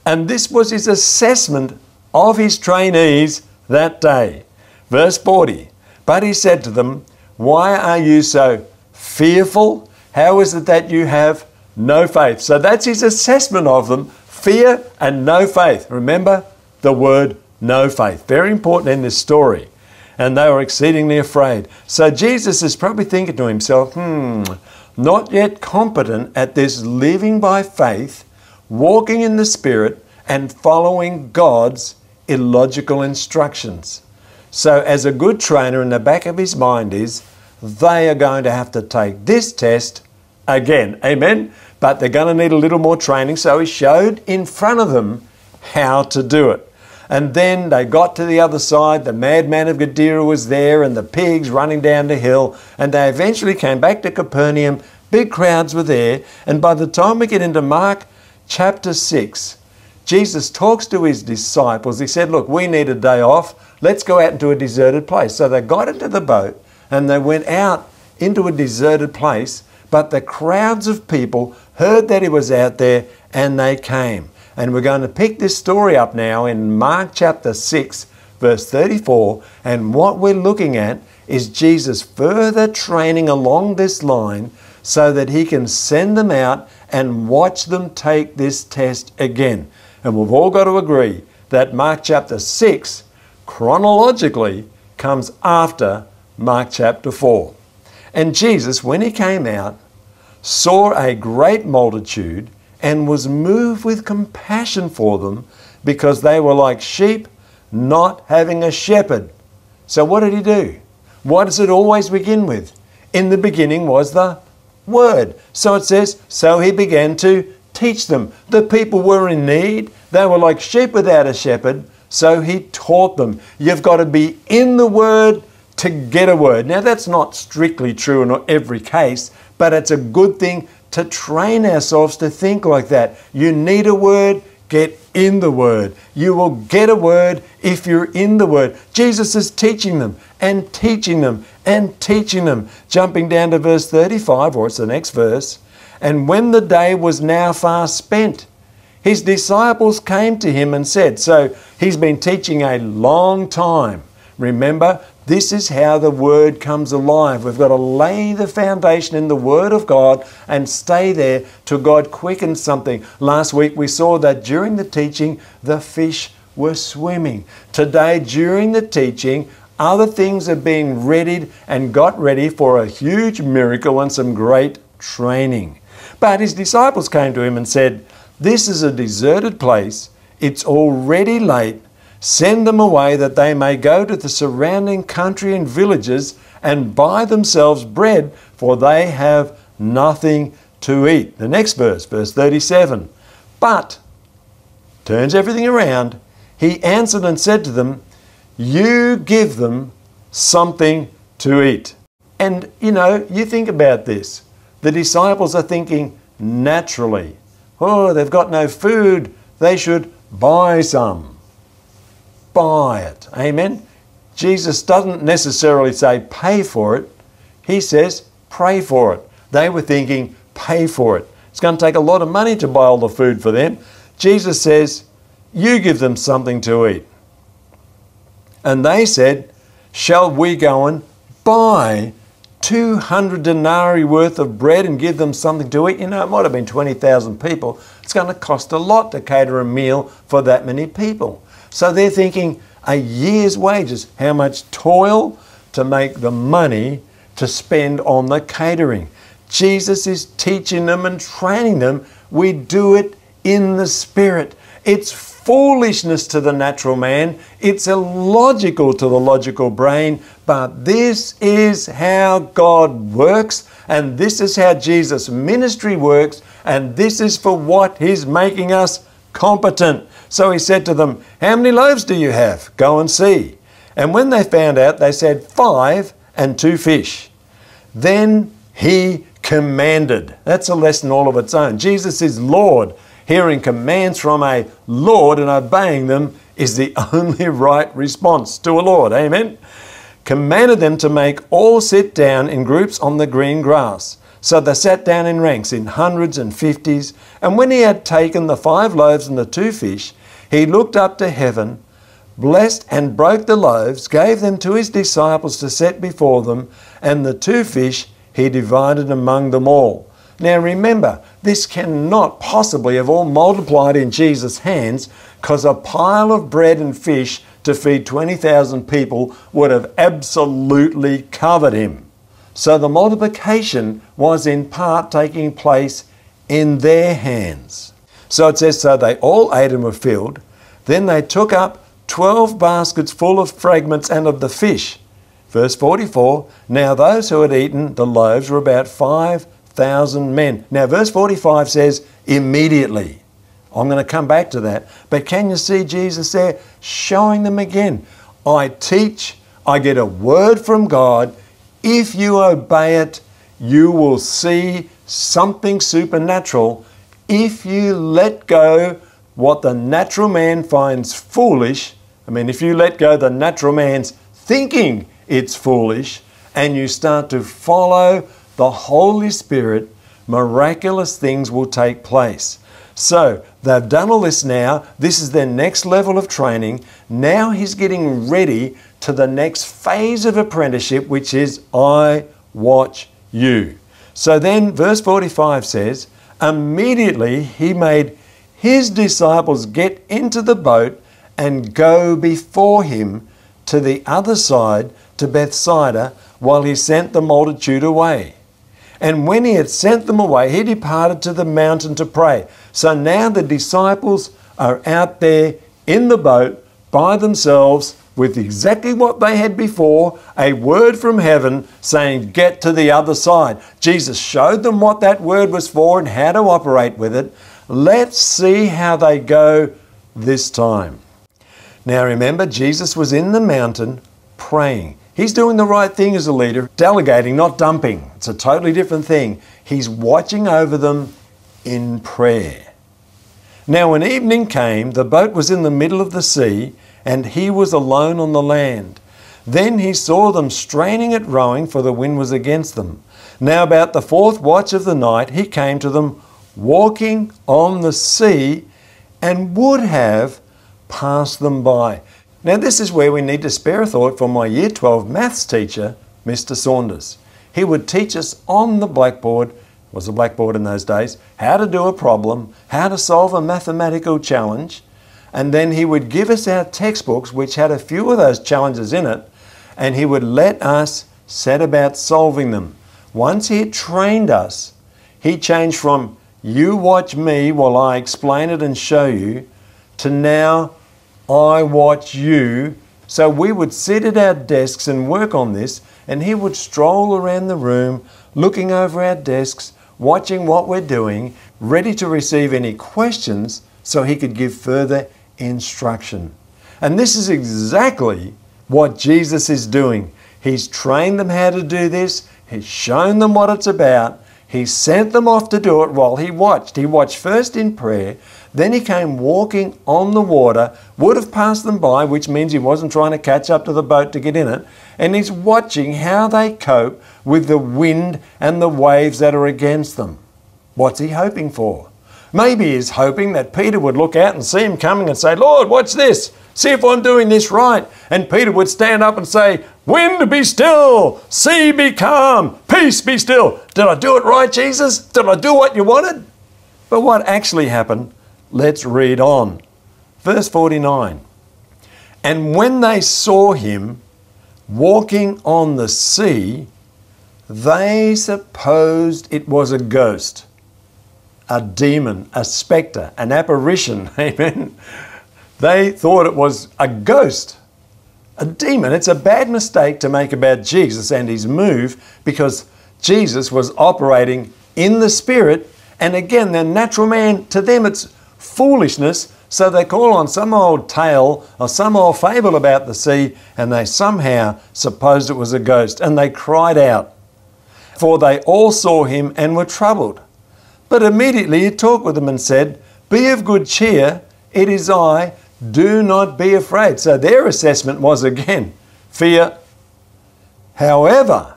And this was his assessment of his trainees that day. Verse 40, but he said to them, why are you so fearful? How is it that you have no faith? So that's his assessment of them, fear and no faith. Remember the word no faith, very important in this story. And they were exceedingly afraid. So Jesus is probably thinking to himself, not yet competent at this living by faith, walking in the Spirit and following God's illogical instructions. So as a good trainer, in the back of his mind is, they are going to have to take this test again. Amen. But they're going to need a little more training. So he showed in front of them how to do it. And then they got to the other side, the madman of Gadira was there and the pigs running down the hill, and they eventually came back to Capernaum, big crowds were there, and by the time we get into Mark chapter 6, Jesus talks to his disciples. He said, look, we need a day off, let's go out into a deserted place. So they got into the boat and they went out into a deserted place, but the crowds of people heard that he was out there and they came. And we're going to pick this story up now in Mark chapter 6, verse 34. And what we're looking at is Jesus further training along this line so that he can send them out and watch them take this test again. And we've all got to agree that Mark chapter 6 chronologically comes after Mark chapter 4. And Jesus, when he came out, saw a great multitude and was moved with compassion for them, because they were like sheep not having a shepherd. So what did he do? What does it always begin with? In the beginning was the Word. So it says, so he began to teach them. The people were in need. They were like sheep without a shepherd. So he taught them. You've got to be in the Word to get a word. Now that's not strictly true in every case, but it's a good thing to train ourselves to think like that. You need a word, get in the Word. You will get a word if you're in the Word. Jesus is teaching them and teaching them and teaching them. Jumping down to verse 35, or it's the next verse. And when the day was now far spent, his disciples came to him and said, so he's been teaching a long time. Remember, this is how the Word comes alive. We've got to lay the foundation in the Word of God and stay there till God quickens something. Last week we saw that during the teaching, the fish were swimming. Today, during the teaching, other things are being readied and got ready for a huge miracle and some great training. But his disciples came to him and said, this is a deserted place. It's already late. Send them away that they may go to the surrounding country and villages and buy themselves bread, for they have nothing to eat. The next verse, verse 37. But, turns everything around, he answered and said to them, you give them something to eat. And, you know, you think about this. The disciples are thinking naturally, oh, they've got no food, they should buy some. Buy it. Amen. Jesus doesn't necessarily say pay for it. He says pray for it. They were thinking pay for it. It's going to take a lot of money to buy all the food for them. Jesus says, you give them something to eat. And they said, shall we go and buy 200 denarii worth of bread and give them something to eat? You know, it might have been 20,000 people. It's going to cost a lot to cater a meal for that many people. So they're thinking a year's wages, how much toil to make the money to spend on the catering. Jesus is teaching them and training them. We do it in the Spirit. It's foolishness to the natural man. It's illogical to the logical brain. But this is how God works. And this is how Jesus' ministry works. And this is for what he's making us competent. So he said to them, how many loaves do you have? Go and see. And when they found out, they said, 5 and 2 fish. Then he commanded. That's a lesson all of its own. Jesus is Lord. Hearing commands from a Lord and obeying them is the only right response to a Lord. Amen. Commanded them to make all sit down in groups on the green grass. So they sat down in ranks, in hundreds and fifties. And when he had taken the 5 loaves and the 2 fish, he looked up to heaven, blessed and broke the loaves, gave them to his disciples to set before them, and the 2 fish he divided among them all. Now remember, this cannot possibly have all multiplied in Jesus' hands, because a pile of bread and fish to feed 20,000 people would have absolutely covered him. So the multiplication was in part taking place in their hands. So it says, so they all ate and were filled. Then they took up 12 baskets full of fragments and of the fish. Verse 44, now those who had eaten the loaves were about 5,000 men. Now verse 45 says, immediately. I'm going to come back to that. But can you see Jesus there showing them again? I teach, I get a word from God. If you obey it, you will see something supernatural. If you let go what the natural man finds foolish, I mean, if you let go the natural man's thinking it's foolish, and you start to follow the Holy Spirit, miraculous things will take place. So they've done all this now. This is their next level of training. Now he's getting ready to the next phase of apprenticeship, which is I watch you. So then verse 45 says, immediately he made his disciples get into the boat and go before him to the other side, to Bethsaida, while he sent the multitude away. And when he had sent them away, he departed to the mountain to pray. So now the disciples are out there in the boat by themselves with exactly what they had before, a word from heaven saying, get to the other side. Jesus showed them what that word was for and how to operate with it. Let's see how they go this time. Now remember, Jesus was in the mountain praying. He's doing the right thing as a leader, delegating, not dumping. It's a totally different thing. He's watching over them in prayer. Now when evening came, the boat was in the middle of the sea and he was alone on the land. Then he saw them straining at rowing, for the wind was against them. Now about the fourth watch of the night, he came to them walking on the sea and would have passed them by. Now this is where we need to spare a thought for my Year 12 maths teacher, Mr Saunders. He would teach us on the blackboard, it was a blackboard in those days, how to do a problem, how to solve a mathematical challenge, and then he would give us our textbooks, which had a few of those challenges in it, and he would let us set about solving them. Once he had trained us, he changed from you watch me while I explain it and show you, to now I watch you. So we would sit at our desks and work on this, and he would stroll around the room, looking over our desks, watching what we're doing, ready to receive any questions so he could give further instruction. And this is exactly what Jesus is doing. He's trained them how to do this. He's shown them what it's about. He sent them off to do it while he watched. He watched first in prayer, then he came walking on the water, would have passed them by, which means he wasn't trying to catch up to the boat to get in it, and he's watching how they cope with the wind and the waves that are against them. What's he hoping for? Maybe he's hoping that Peter would look out and see him coming and say, Lord, watch this. See if I'm doing this right. And Peter would stand up and say, wind be still, sea be calm, peace be still. Did I do it right, Jesus? Did I do what you wanted? But what actually happened? Let's read on. Verse 49. And when they saw him walking on the sea, they supposed it was a ghost, a demon, a spectre, an apparition. Amen. They thought it was a ghost, a demon. It's a bad mistake to make about Jesus and his move, because Jesus was operating in the Spirit. And again, their natural man, to them it's foolishness. So they call on some old tale or some old fable about the sea, and they somehow supposed it was a ghost, and they cried out, for they all saw him and were troubled. But immediately he talked with them and said, be of good cheer, it is I. Do not be afraid. So their assessment was again fear. However,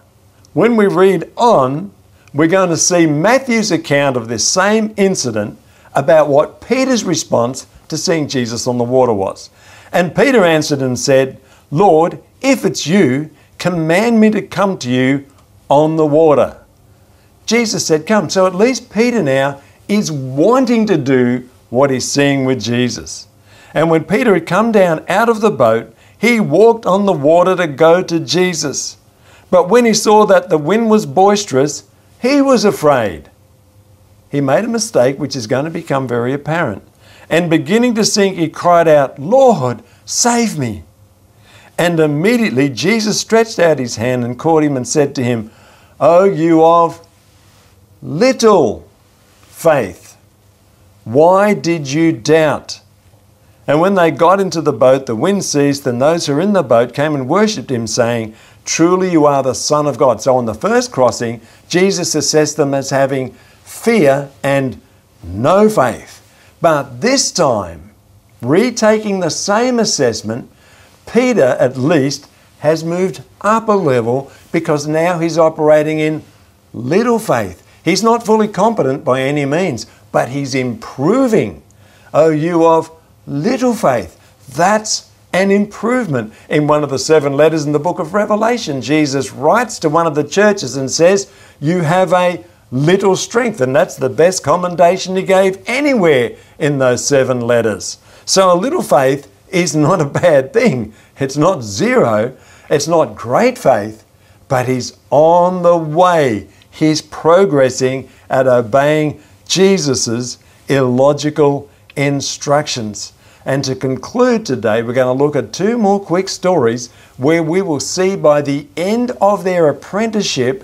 when we read on, we're going to see Matthew's account of this same incident about what Peter's response to seeing Jesus on the water was. And Peter answered and said, Lord, if it's you, command me to come to you on the water. Jesus said, come. So at least Peter now is wanting to do what he's seeing with Jesus. And when Peter had come down out of the boat, he walked on the water to go to Jesus. But when he saw that the wind was boisterous, he was afraid. He made a mistake, which is going to become very apparent. And beginning to sink, he cried out, Lord, save me. And immediately Jesus stretched out his hand and caught him and said to him, O you of little faith, why did you doubt? And when they got into the boat, the wind ceased, and those who were in the boat came and worshipped him, saying, truly you are the Son of God. So on the first crossing, Jesus assessed them as having fear and no faith. But this time, retaking the same assessment, Peter at least has moved up a level, because now he's operating in little faith. He's not fully competent by any means, but he's improving. Oh, you of little faith. That's an improvement. In one of the 7 letters in the book of Revelation, Jesus writes to one of the churches and says, you have a little strength. And that's the best commendation he gave anywhere in those 7 letters. So a little faith is not a bad thing. It's not zero. It's not great faith, but he's on the way. He's progressing at obeying Jesus's illogical instructions. And to conclude today, we're going to look at 2 more quick stories where we will see by the end of their apprenticeship,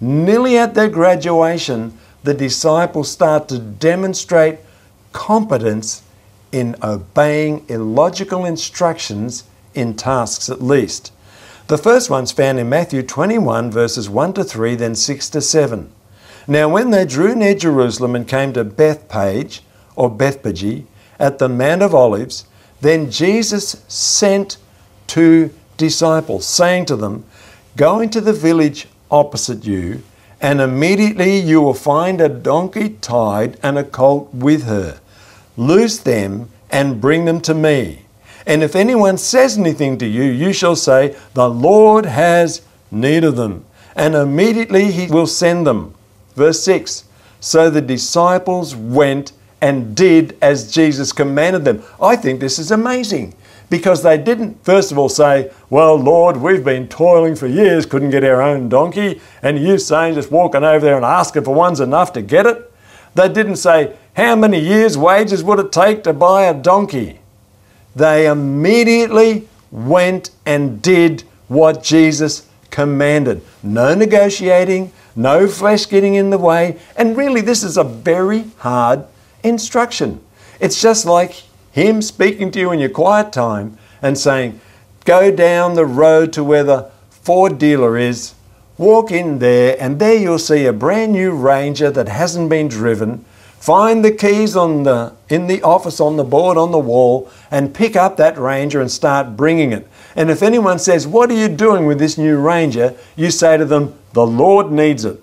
nearly at their graduation, the disciples start to demonstrate competence in obeying illogical instructions in tasks at least. The first one's found in Matthew 21 verses 1 to 3, then 6 to 7. Now when they drew near Jerusalem and came to Bethpage, or Bethpage, at the Mount of Olives, then Jesus sent 2 disciples, saying to them, go into the village opposite you, and immediately you will find a donkey tied and a colt with her. Loose them and bring them to me. And if anyone says anything to you, you shall say, the Lord has need of them. And immediately he will send them. Verse 6, so the disciples went and did as Jesus commanded them. I think this is amazing because they didn't, first of all, say, well, Lord, we've been toiling for years, couldn't get our own donkey. And you saying just walking over there and asking for one's enough to get it. They didn't say, how many years' wages would it take to buy a donkey? They immediately went and did what Jesus commanded. No negotiating, no flesh getting in the way. And really, this is a very hard instruction. It's just like him speaking to you in your quiet time and saying, go down the road to where the Ford dealer is, walk in there, and there you'll see a brand new Ranger that hasn't been driven. Find the keys in the office, on the board, on the wall, and pick up that Ranger and start bringing it. And if anyone says, what are you doing with this new Ranger? You say to them, the Lord needs it,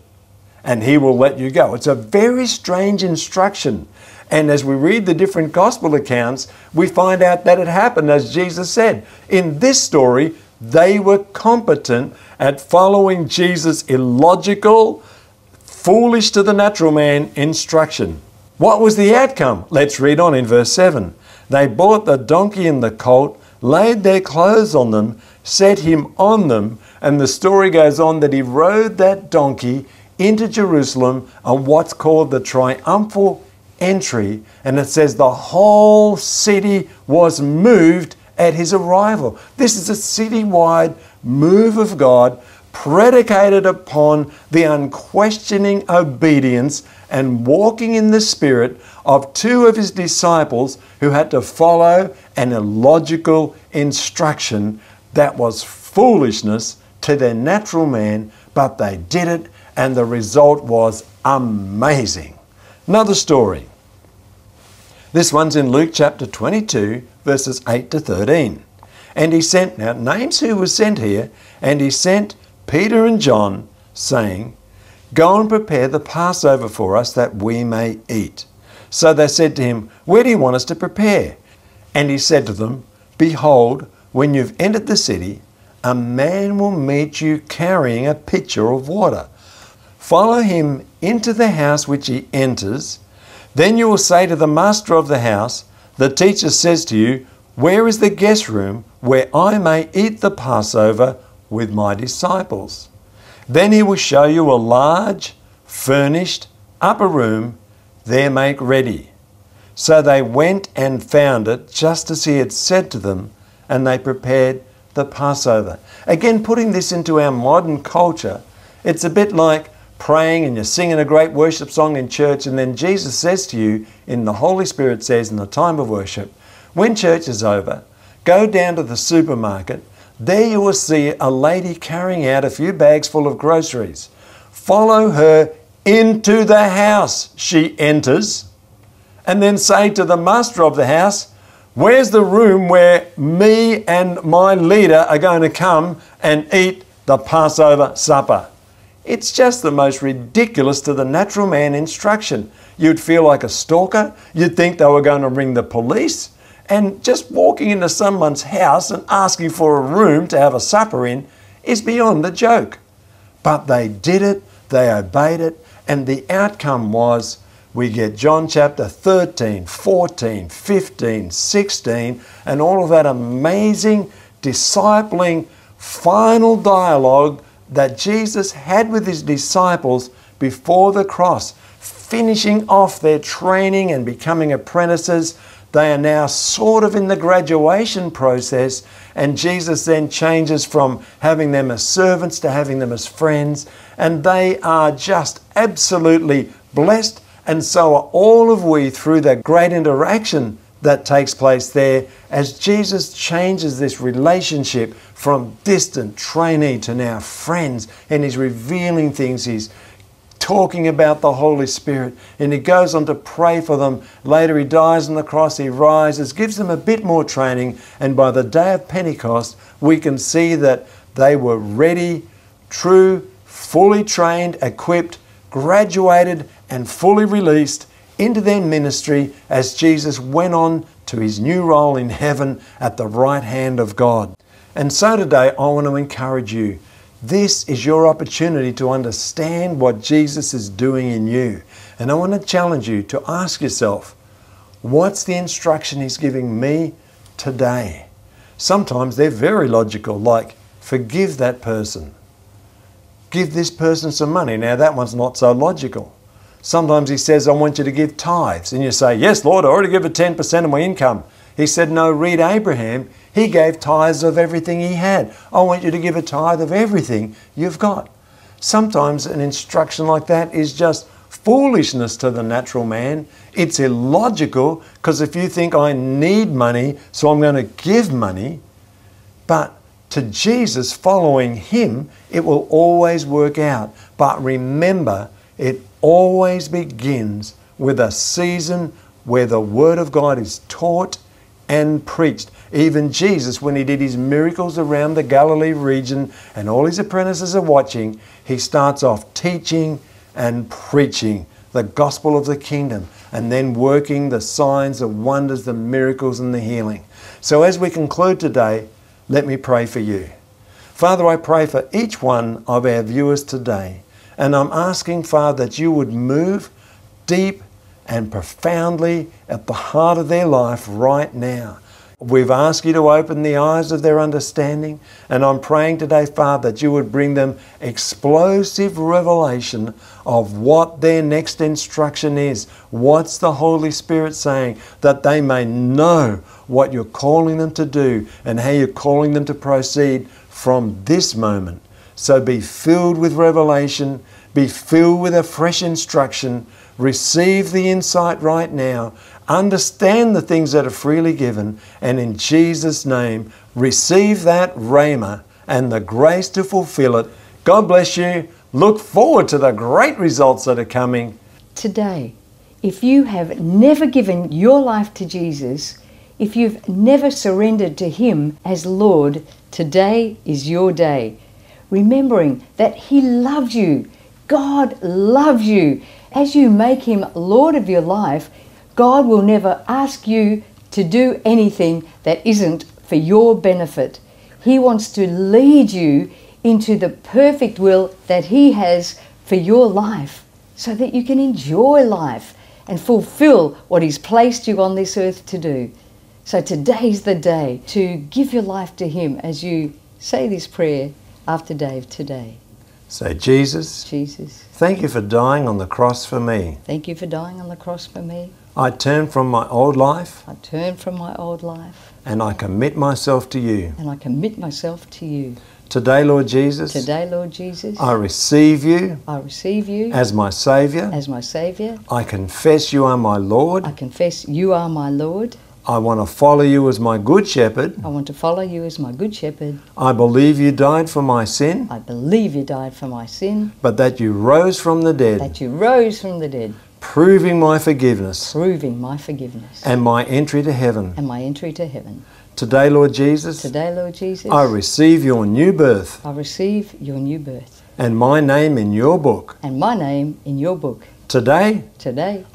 and he will let you go. It's a very strange instruction. And as we read the different gospel accounts, we find out that it happened as Jesus said. In this story, they were competent at following Jesus' illogical, foolish to the natural man instruction. What was the outcome? Let's read on in verse 7. They bought the donkey and the colt, laid their clothes on them, set him on them, and the story goes on that he rode that donkey into Jerusalem on what's called the triumphal entry. And it says the whole city was moved at his arrival. This is a city-wide move of God predicated upon the unquestioning obedience and walking in the Spirit of 2 of his disciples who had to follow an illogical instruction that was foolishness to their natural man, but they did it, and the result was amazing. Another story. This one's in Luke chapter 22, verses 8 to 13. And he sent, now names who was sent here, and he sent Peter and John, saying, go and prepare the Passover for us that we may eat. So they said to him, where do you want us to prepare? And he said to them, behold, when you've entered the city, a man will meet you carrying a pitcher of water. Follow him into the house which he enters. Then you will say to the master of the house, the teacher says to you, where is the guest room where I may eat the Passover with my disciples? Then he will show you a large, furnished upper room, there make ready. So they went and found it just as he had said to them, and they prepared the Passover. Again, putting this into our modern culture, it's a bit like praying and you're singing a great worship song in church, and then Jesus says to you, in the Holy Spirit says in the time of worship, when church is over, go down to the supermarket. There you will see a lady carrying out a few bags full of groceries. Follow her into the house she enters, and then say to the master of the house, where's the room where me and my leader are going to come and eat the Passover supper? It's just the most ridiculous to the natural man instruction. You'd feel like a stalker. You'd think they were going to ring the police. And just walking into someone's house and asking for a room to have a supper in is beyond the joke. But they did it, they obeyed it, and the outcome was we get John chapter 13, 14, 15, 16, and all of that amazing, discipling, final dialogue that Jesus had with his disciples before the cross, finishing off their training and becoming apprentices. They are now sort of in the graduation process, and Jesus then changes from having them as servants to having them as friends, and they are just absolutely blessed, and so are all of we through that great interaction that takes place there as Jesus changes this relationship from distant trainee to now friends, and he's revealing things, he's talking about the Holy Spirit, and he goes on to pray for them. Later he dies on the cross, he rises, gives them a bit more training, and by the day of Pentecost we can see that they were ready, true, fully trained, equipped, graduated and fully released into their ministry as Jesus went on to his new role in heaven at the right hand of God. And so today I want to encourage you. This is your opportunity to understand what Jesus is doing in you. And I want to challenge you to ask yourself, what's the instruction he's giving me today? Sometimes they're very logical, like forgive that person. Give this person some money. Now that one's not so logical. Sometimes he says, I want you to give tithes. And you say, yes, Lord, I already give a 10% of my income. He said, no, read Abraham. He gave tithes of everything he had. I want you to give a tithe of everything you've got. Sometimes an instruction like that is just foolishness to the natural man. It's illogical, because if you think I need money, so I'm going to give money, but to Jesus, following him, it will always work out. But remember, it always begins with a season where the Word of God is taught and preached. Even Jesus, when he did his miracles around the Galilee region and all his apprentices are watching, he starts off teaching and preaching the gospel of the kingdom and then working the signs, the wonders, the miracles and the healing. So as we conclude today, let me pray for you. Father, I pray for each one of our viewers today, and I'm asking, Father, that you would move deep and profoundly at the heart of their life right now. We've asked you to open the eyes of their understanding, and I'm praying today, Father, that you would bring them explosive revelation of what their next instruction is. What's the Holy Spirit saying? That they may know what you're calling them to do and how you're calling them to proceed from this moment. So be filled with revelation, be filled with a fresh instruction, receive the insight right now, understand the things that are freely given, and in Jesus' name, receive that rhema and the grace to fulfill it. God bless you. Look forward to the great results that are coming. Today, if you have never given your life to Jesus, if you've never surrendered to him as Lord, today is your day. Remembering that he loves you. God loves you. As you make him Lord of your life, God will never ask you to do anything that isn't for your benefit. He wants to lead you into the perfect will that he has for your life so that you can enjoy life and fulfill what he's placed you on this earth to do. So today's the day to give your life to him as you say this prayer after Dave today. So Jesus, thank you for dying on the cross for me. Thank you for dying on the cross for me. I turn from my old life. I turn from my old life. And I commit myself to you. And I commit myself to you. Today, Lord Jesus. Today, Lord Jesus. I receive you. I receive you. As my Saviour. As my Saviour. I confess you are my Lord. I confess you are my Lord. I want to follow you as my good shepherd. I want to follow you as my good shepherd. I believe you died for my sin. I believe you died for my sin. But that you rose from the dead. That you rose from the dead. Proving my forgiveness. Proving my forgiveness. And my entry to heaven. And my entry to heaven. Today, Lord Jesus. Today, Lord Jesus. I receive your new birth. I receive your new birth. And my name in your book. And my name in your book. Today,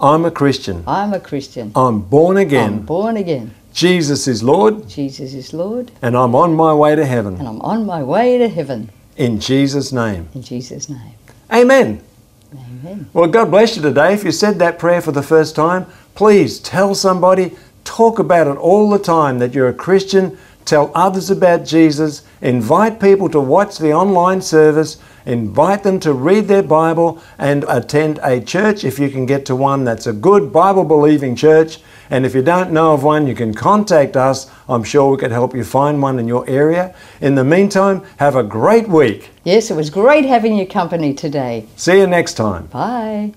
I'm a Christian. I'm a Christian. I'm born again. I'm born again. Jesus is Lord. Jesus is Lord. And I'm on my way to heaven. And I'm on my way to heaven. In Jesus' name. In Jesus' name. Amen. Amen. Well, God bless you today. If you said that prayer for the first time, please tell somebody. Talk about it all the time that you're a Christian. Tell others about Jesus. Invite people to watch the online service. Invite them to read their Bible and attend a church if you can get to one that's a good Bible-believing church. And if you don't know of one, you can contact us. I'm sure we can help you find one in your area. In the meantime, have a great week. Yes, it was great having your company today. See you next time. Bye.